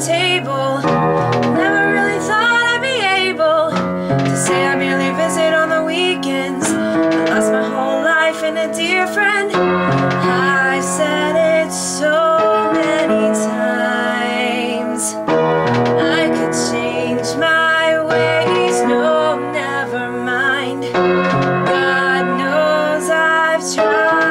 table. Never really thought I'd be able to say I merely visit on the weekends. I lost my whole life in a dear friend. I've said it so many times. I could change my ways, no, never mind. God knows I've tried.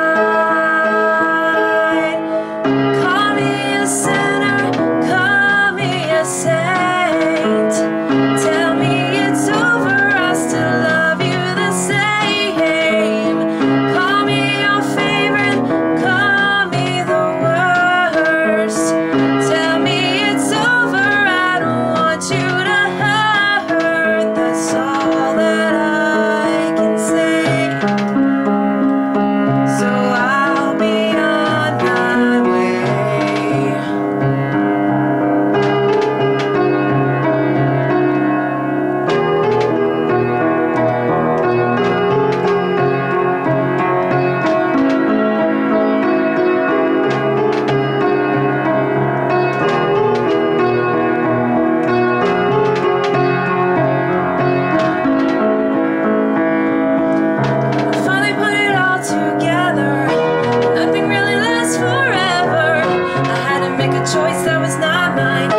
Choice that was not mine.